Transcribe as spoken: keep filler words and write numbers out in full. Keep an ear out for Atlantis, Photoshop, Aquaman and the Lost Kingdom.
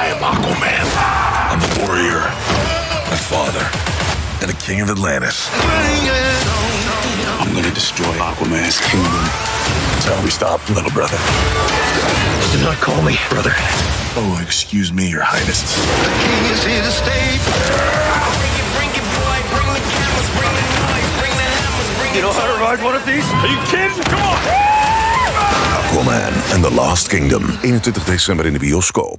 I am Aquaman. I'm a warrior, a father, and the king of Atlantis. I'm gonna destroy Aquaman's kingdom. That's how we stop, little brother. Do not call me brother. Oh, excuse me, your highness. The king is here to stay. You know how to ride one of these? Are you kidding? Come on! Aquaman and the Lost Kingdom. eenentwintig december in de bioscoop.